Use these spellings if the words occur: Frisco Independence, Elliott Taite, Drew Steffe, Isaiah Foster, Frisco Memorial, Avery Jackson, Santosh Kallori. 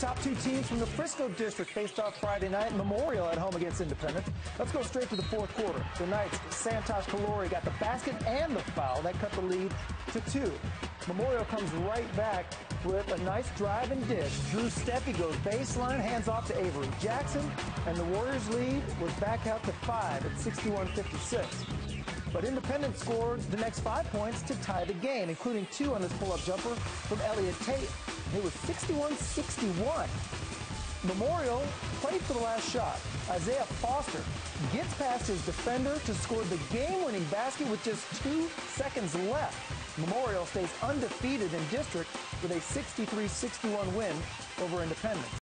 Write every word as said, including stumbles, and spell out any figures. top two teams from the Frisco district faced off Friday night. Memorial at home against Independence. Let's go straight to the fourth quarter. The Knights' Santosh Kallori got the basket and the foul. That cut the lead to two. Memorial comes right back with a nice drive and dish. Drew Steffe goes baseline, hands off to Avery Jackson, and the Warriors' lead was back out to five at sixty-one fifty-six. But Independence scored the next five points to tie the game, including two on this pull-up jumper from Elliott Taite. It was sixty-one sixty-one. Memorial played for the last shot. Isaiah Foster gets past his defender to score the game-winning basket with just two seconds left. Memorial stays undefeated in district with a sixty-three sixty-one win over Independence.